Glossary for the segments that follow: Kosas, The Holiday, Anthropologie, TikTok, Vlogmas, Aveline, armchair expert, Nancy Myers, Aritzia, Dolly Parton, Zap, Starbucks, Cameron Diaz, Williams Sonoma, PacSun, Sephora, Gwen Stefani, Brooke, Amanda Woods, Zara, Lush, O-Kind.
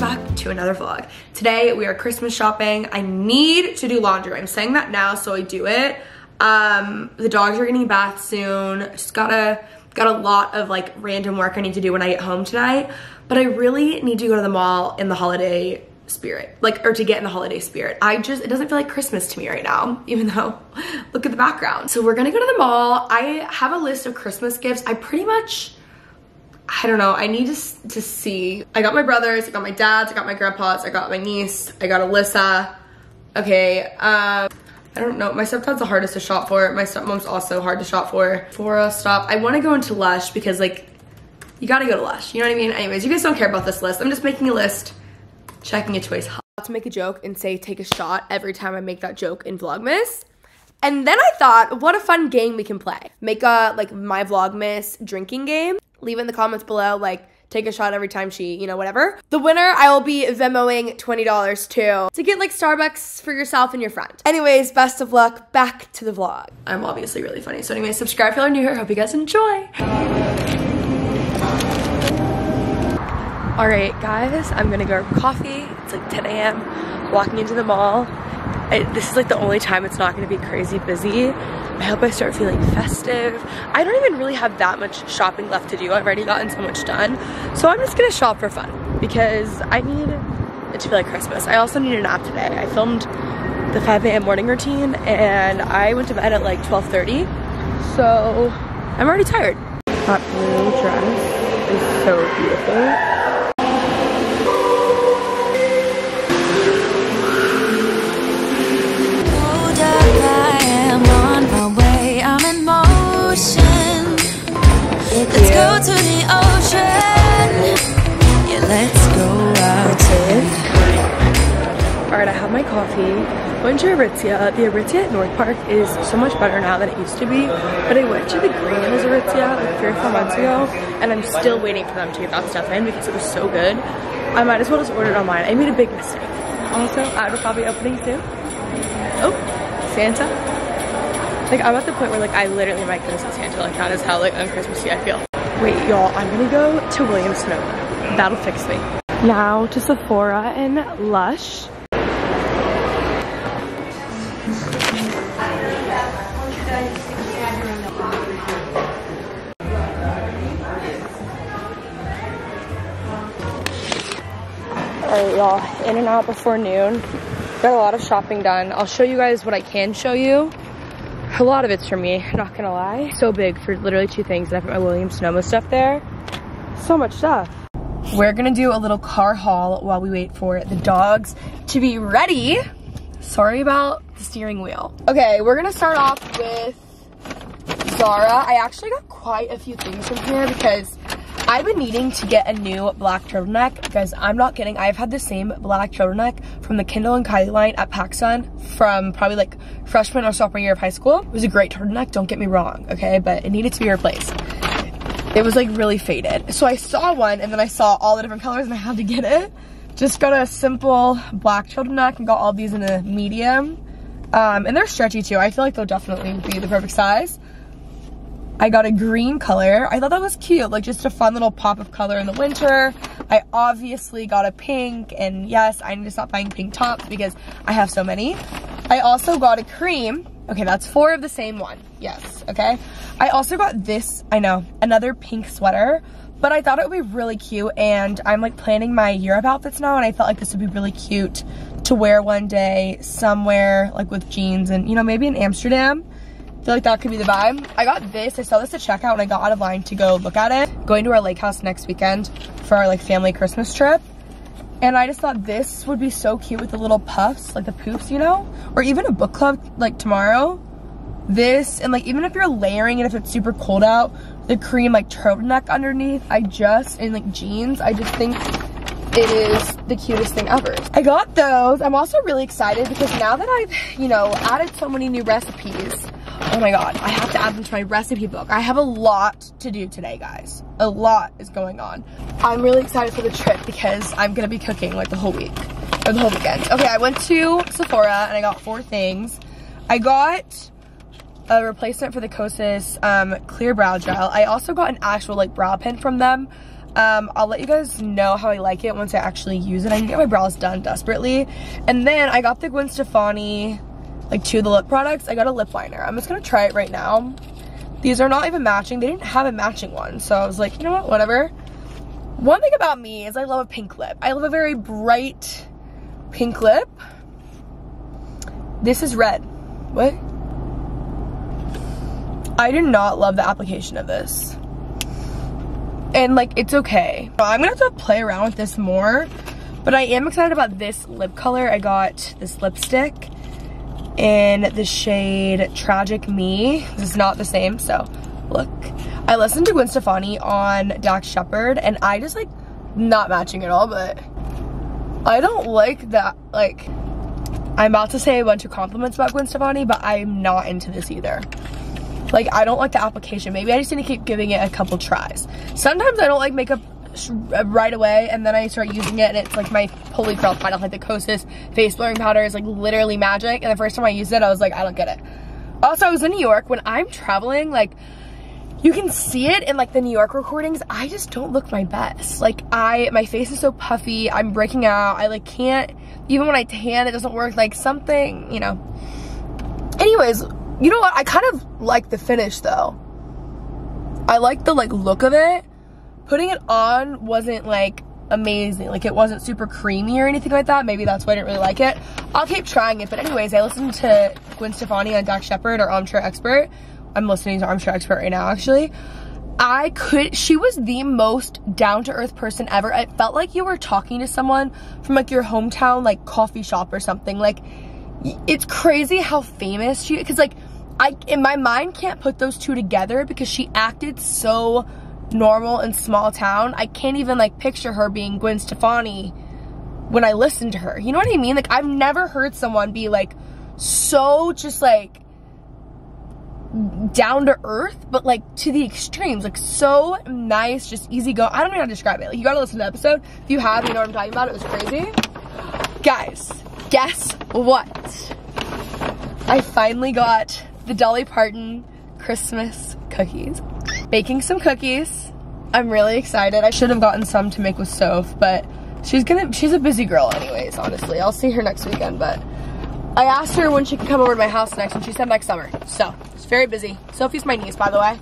welcome back to another vlog. Today we are Christmas shopping. I need to do laundry. I'm saying that now, so I do it. The dogs are getting baths soon. Just got a lot of like random work I need to do when I get home tonight, but I really need to go to the mall in the holiday spirit, like, or to get in the holiday spirit. It doesn't feel like Christmas to me right now, even though look at the background. So we're gonna go to the mall. I have a list of Christmas gifts. I don't know, I need to see. I got my brother's, I got my dad's, I got my grandpa's, I got my niece, I got Alyssa. Okay, I don't know, my stepdad's the hardest to shop for. My stepmom's also hard to shop for. Sephora stop. I wanna go into Lush because like, you gotta go to Lush, you know what I mean? Anyways, you guys don't care about this list. I'm just making a list, checking it twice. I'm about to make a joke and say take a shot every time I make that joke in Vlogmas. And then I thought, what a fun game we can play. Make a, like, my Vlogmas drinking game. Leave it in the comments below, like, take a shot every time she, you know, whatever. The winner, I will be Venmoing $20 to get, like, Starbucks for yourself and your friend. Anyways, best of luck. Back to the vlog. I'm obviously really funny. So anyway, subscribe if y'all are new here. Hope you guys enjoy. All right, guys, I'm gonna go grab coffee. It's like 10 a.m. Walking into the mall. This is like the only time it's not gonna be crazy busy. I hope I start feeling festive. I don't even really have that much shopping left to do. I've already gotten so much done. So I'm just gonna shop for fun because I need it to feel like Christmas. I also need a nap today. I filmed the 5 a.m. morning routine and I went to bed at like 12:30. So I'm already tired. That blue dress is so beautiful. Let's go to the ocean. Yeah, let's go out in. Alright, I have my coffee. Went to Aritzia. The Aritzia at North Park is so much better now than it used to be. But I went to the Green Hills Aritzia like 3 or 4 months ago, and I'm still waiting for them to get that stuff in because it was so good. I might as well just order it online. I made a big mistake. Also, I will probably opening soon. Oh, Santa. Like, I'm at the point where like I literally might go to Santa. Like, that is how like un-Christmassy I feel. Wait, y'all, I'm gonna go to Williams Sonoma. That'll fix me. Now to Sephora and Lush. Alright, y'all, in and out before noon. Got a lot of shopping done. I'll show you guys what I can show you. A lot of it's for me, not gonna lie. So big for literally 2 things, and I put my Williams Sonoma stuff there. So much stuff. We're gonna do a little car haul while we wait for the dogs to be ready. Sorry about the steering wheel. Okay, we're gonna start off with Zara. I actually got quite a few things from here because I've been needing to get a new black turtleneck because I'm not kidding. I've had the same black turtleneck from the Kendall and Kylie line at PacSun from probably like freshman or sophomore year of high school. It was a great turtleneck, don't get me wrong, okay? But it needed to be replaced. It was like really faded. So I saw one and then I saw all the different colors and I had to get it. Just got a simple black turtleneck and got all these in a medium. And they're stretchy too. I feel like they'll definitely be the perfect size. I got a green color. I thought that was cute, like just a fun little pop of color in the winter. I obviously got a pink, and yes, I need to stop buying pink tops because I have so many. I also got a cream. Okay, that's 4 of the same one. Yes, okay. I also got this, I know, another pink sweater, but I thought it would be really cute, and I'm like planning my Europe outfits now, and I felt like this would be really cute to wear one day somewhere, like with jeans and, you know, maybe in Amsterdam. I feel like that could be the vibe. I got this. I saw this at checkout and I got Aveline to go look at it. Going to our lake house next weekend for our like family Christmas trip. And I just thought this would be so cute with the little puffs, like the poops, you know? Or even a book club like tomorrow. This, and like even if you're layering it, if it's super cold out, the cream like turtleneck underneath. And like jeans, I just think it is the cutest thing ever. I got those. I'm also really excited because now that I've, you know, added so many new recipes, oh my god, I have to add them to my recipe book. I have a lot to do today, guys. A lot is going on. I'm really excited for the trip because I'm gonna be cooking like the whole week, or the whole weekend. Okay, I went to Sephora and I got 4 things. I got a replacement for the Kosas clear brow gel. I also got an actual like brow pin from them. I'll let you guys know how I like it once I actually use it. I need to get my brows done desperately. And then I got the Gwen Stefani, like, two of the lip products. I got a lip liner. I'm just gonna try it right now. These are not even matching. They didn't have a matching one, so I was like, you know what, whatever. One thing about me is I love a pink lip. I love a very bright pink lip. This is red. What? I do not love the application of this. And, like, it's okay. I'm gonna have to play around with this more, but I am excited about this lip color. I got this lipstick in the shade Tragic Me. This is not the same, so look. I listened to Gwen Stefani on Dax Shepard, and I just, like, not matching at all, but I don't like that. Like, I'm about to say a bunch of compliments about Gwen Stefani, but I'm not into this either. Like, I don't like the application. Maybe I just need to keep giving it a couple tries. Sometimes I don't like makeup right away, and then I start using it, and it's like my holy grail product. Like, the Kosas face blurring powder is, like, literally magic, and the first time I used it, I was like, I don't get it. Also, I was in New York. When I'm traveling, like, you can see it in, like, the New York recordings. I just don't look my best. Like, my face is so puffy. I'm breaking out. I, like, can't, even when I tan, it doesn't work. Like, something, you know. Anyways, you know what? I kind of like the finish, though. I like the, like, look of it. Putting it on wasn't, like, amazing. Like, it wasn't super creamy or anything like that. Maybe that's why I didn't really like it. I'll keep trying it. But anyways, I listened to Gwen Stefani on Dax Shepard, or Armchair Expert. I'm listening to Armchair Expert right now, actually. She was the most down-to-earth person ever. It felt like you were talking to someone from, like, your hometown, like, coffee shop or something. Like, it's crazy how famous she is. 'Cause, like, I, in my mind, can't put those two together because she acted so normal in small town. I can't even, like, picture her being Gwen Stefani when I listen to her. You know what I mean? Like, I've never heard someone be, like, so just, like, down to earth, but, like, to the extremes. Like, so nice, just easy go. I don't know how to describe it. Like, you gotta listen to the episode. If you have, you know what I'm talking about. It was crazy. Guys, guess what? I finally got the Dolly Parton Christmas cookies. Baking some cookies. I'm really excited. I should have gotten some to make with Soph, but she's a busy girl anyways, honestly. I'll see her next weekend, but I asked her when she could come over to my house next, and she said next summer. So, it's very busy. Sophie's my niece, by the way.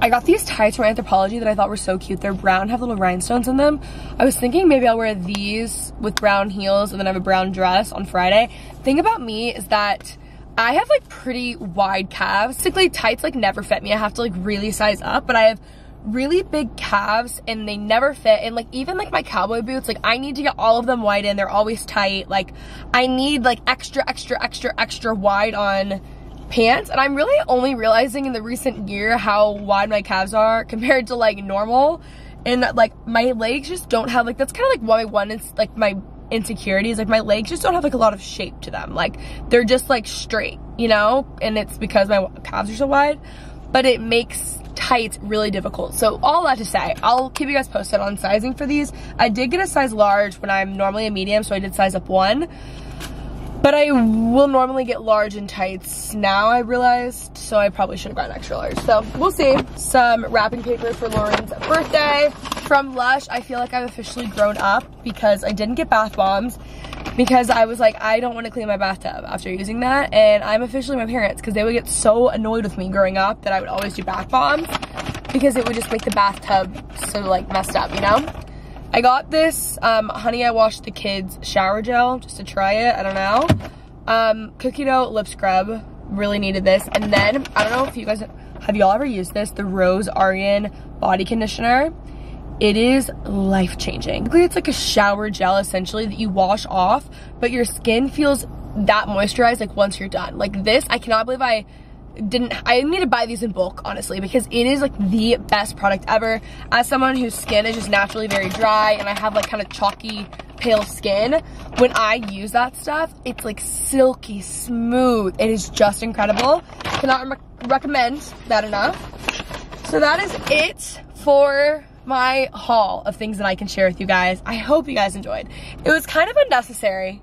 I got these ties from Anthropologie that I thought were so cute. They're brown, have little rhinestones in them. I was thinking maybe I'll wear these with brown heels, and then I have a brown dress on Friday. The thing about me is that I have, like, pretty wide calves. Typically, tights, like, never fit me. I have to, like, really size up, but I have really big calves and they never fit, and, like, even, like, my cowboy boots, like, I need to get all of them wide in. They're always tight. Like, I need, like, extra wide on pants, and I'm really only realizing in the recent year how wide my calves are compared to, like, normal, and that, like, my legs just don't have, like, that's kind of, like, my insecurities. Like, my legs just don't have, like, a lot of shape to them. Like, they're just, like, straight, you know, and it's because my calves are so wide, but it makes tights really difficult. So all that to say, I'll keep you guys posted on sizing for these. I did get a size large when I'm normally a medium, so I did size up one, but I will normally get large in tights now, I realized, so I probably should have gotten extra large. So we'll see. Some wrapping paper for Lauren's birthday from Lush. I feel like I've officially grown up because I didn't get bath bombs, because I was like, I don't want to clean my bathtub after using that, and I'm officially my parents, because they would get so annoyed with me growing up that I would always do bath bombs, because it would just make the bathtub so, like, messed up, you know? I got this Honey I Washed the Kids shower gel, just to try it, I don't know. Cookie dough lip scrub, really needed this. And then, I don't know if you guys, have y'all ever used this? The Rose Aryan Body Conditioner. It is life-changing. It's like a shower gel, essentially, that you wash off, but your skin feels that moisturized, like, once you're done. Like, this, I cannot believe I need to buy these in bulk, honestly, because it is, like, the best product ever. As someone whose skin is just naturally very dry, and I have, like, kind of chalky, pale skin, when I use that stuff, it's, like, silky, smooth. It is just incredible. Cannot recommend that enough. So that is it for my haul of things that I can share with you guys. I hope you guys enjoyed. It was kind of unnecessary,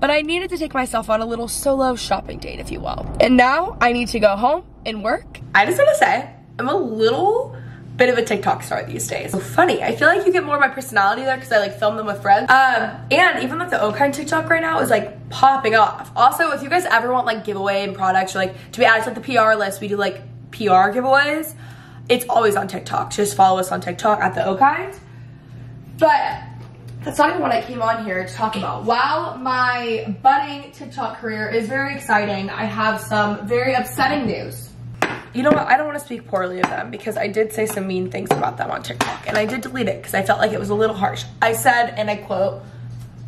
but I needed to take myself on a little solo shopping date, if you will. And now I need to go home and work. I just want to say, I'm a little bit of a TikTok star these days. So funny. I feel like you get more of my personality there because I like film them with friends. And even like the O-Kind TikTok right now is like popping off. Also, if you guys ever want like giveaway and products or like to be added to like the PR list, we do like PR giveaways. It's always on TikTok. Just follow us on TikTok at the O-Kind. But that's not even what I came on here to talk about. While my budding TikTok career is very exciting, I have some very upsetting news. You know what? I don't want to speak poorly of them because I did say some mean things about them on TikTok, and I did delete it because I felt like it was a little harsh. I said, and I quote,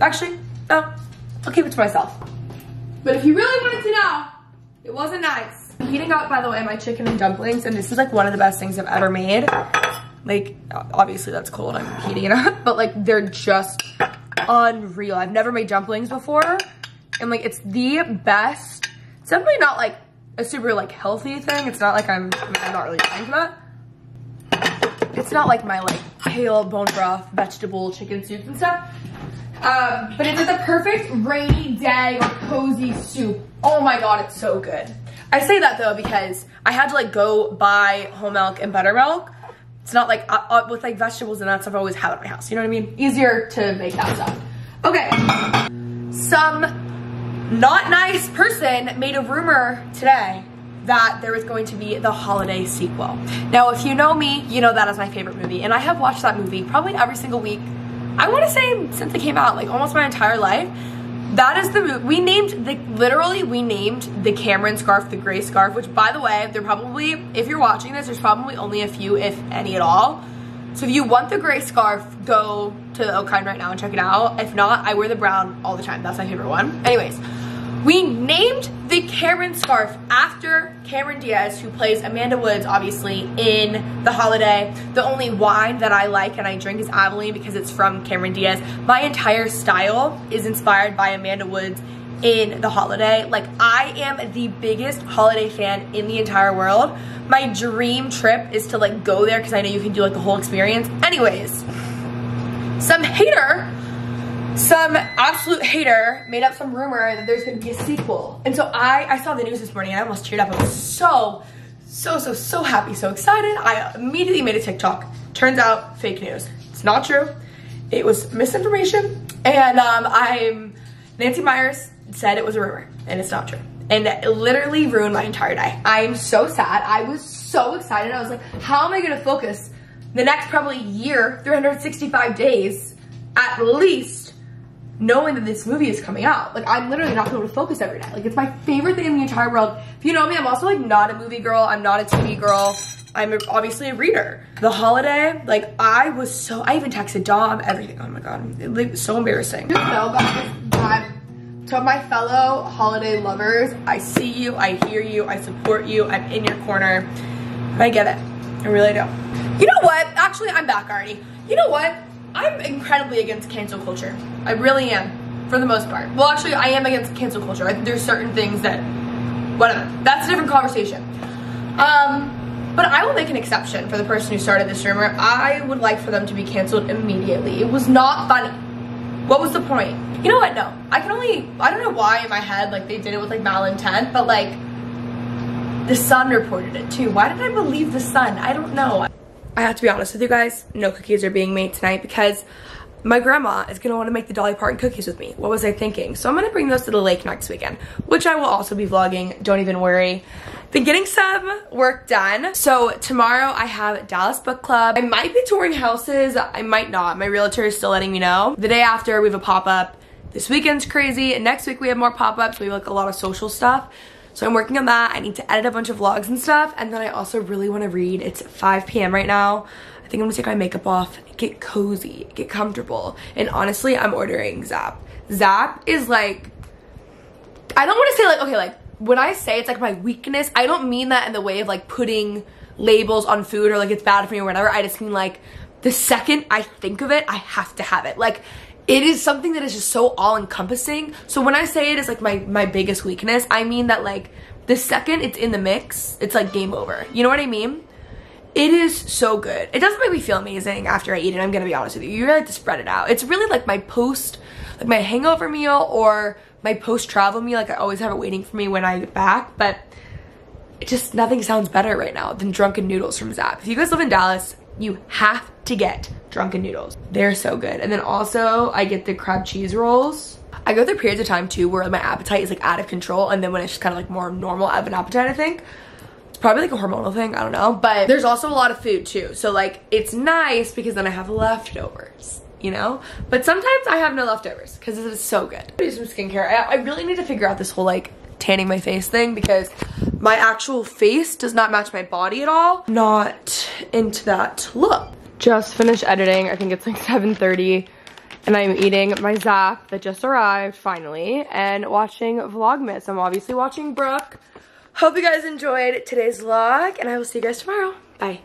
actually, no, I'll keep it to myself. But if you really wanted to know, it wasn't nice. I'm heating up, by the way, my chicken and dumplings, and this is like one of the best things I've ever made. Like, obviously that's cold, I'm heating it up, but like they're just unreal. I've never made dumplings before, and like it's the best. It's definitely not like a super like healthy thing. It's not like I'm not really trying for that. It's not like my like kale, bone broth, vegetable, chicken soup and stuff. But it's like the perfect rainy day or cozy soup. Oh my God, it's so good. I say that though because I had to like go buy whole milk and buttermilk. It's not like, with like vegetables and that stuff I always have at my house. You know what I mean? Easier to make that stuff. Okay. Some not nice person made a rumor today that there was going to be the Holiday sequel. Now, if you know me, you know that is my favorite movie. And I have watched that movie probably every single week. I want to say since it came out, like almost my entire life. That is the movie. We named the Cameron scarf the gray scarf, which by the way, they're probably, if you're watching this, there's probably only a few, if any at all. So if you want the gray scarf, go to the O-Kind right now and check it out. If not, I wear the brown all the time. That's my favorite one. Anyways, we named the Cameron scarf after Cameron Diaz, who plays Amanda Woods, obviously, in The Holiday. The only wine that I like and I drink is Aveline because it's from Cameron Diaz. My entire style is inspired by Amanda Woods in The Holiday. Like, I am the biggest Holiday fan in the entire world. My dream trip is to, like, go there because I know you can do, like, the whole experience. Anyways, some absolute hater made up some rumor that there's going to be a sequel. And so I saw the news this morning and I almost cheered up. I was so happy, so excited. I immediately made a TikTok. Turns out, fake news. It's not true. It was misinformation. And Nancy Myers said it was a rumor and it's not true. And it literally ruined my entire day. I am so sad. I was so excited. I was like, how am I going to focus the next probably year, 365 days at least, knowing that this movie is coming out? Like, I'm literally not able to focus every night. Like, it's my favorite thing in the entire world. If you know me, I'm also, like, not a movie girl. I'm not a TV girl. I'm obviously a reader. The Holiday, like, I even texted Dom, everything. Oh, my God. It was so embarrassing. You know, guys, that to my fellow holiday lovers, I see you, I hear you, I support you, I'm in your corner. I get it. I really do. You know what? Actually, I'm back already. You know what? I'm incredibly against cancel culture. I really am, for the most part. Well, actually, I am against cancel culture. There's certain things that, whatever. That's a different conversation. But I will make an exception for the person who started this rumor. I would like for them to be canceled immediately. It was not funny. What was the point? You know what? No. I don't know why in my head, like, they did it with, like, malintent, but, like, The Sun reported it, too. Why did I believe The Sun? I don't know. I have to be honest with you guys, no cookies are being made tonight because my grandma is going to want to make the Dolly Parton cookies with me. What was I thinking? So I'm going to bring those to the lake next weekend, which I will also be vlogging. Don't even worry. Been getting some work done. So tomorrow I have Dallas Book Club. I might be touring houses. I might not. My realtor is still letting me know. The day after, we have a pop-up. This weekend's crazy. Next week, we have more pop-ups. We have like a lot of social stuff. So I'm working on that. I need to edit a bunch of vlogs and stuff. And then I also really want to read. It's 5 p.m. right now. I think I'm going to take my makeup off, get cozy, get comfortable. And honestly, I'm ordering Zap. Zap is like, I don't want to say like, okay, like when I say it's like my weakness, I don't mean that in the way of like putting labels on food or like it's bad for me or whatever. I just mean like the second I think of it, I have to have it. Like, it is something that is just so all-encompassing. So when I say it is like my biggest weakness, I mean that like the second it's in the mix, it's like game over. You know what I mean? It is so good. It doesn't make me feel amazing after I eat it, I'm gonna be honest with you. You really have to spread it out. It's really like my post, like my hangover meal or my post-travel meal. Like, I always have it waiting for me when I get back, but it just, nothing sounds better right now than drunken noodles from Zap. If you guys live in Dallas, You have to get Drunken Noodles. They're so good. And then also I get the crab cheese rolls. I go through periods of time too where my appetite is like out of control, and then when it's just kind of like more normal of an appetite, I think. It's probably like a hormonal thing, I don't know. But there's also a lot of food too. So like it's nice because then I have leftovers, you know? But sometimes I have no leftovers because it is so good. I do some skincare. I really need to figure out this whole like tanning my face thing because my actual face does not match my body at all. Not into that look. Just finished editing. I think it's like 7:30. And I'm eating my Zap that just arrived, finally, and watching Vlogmas. I'm obviously watching Brooke. Hope you guys enjoyed today's vlog, and I will see you guys tomorrow. Bye.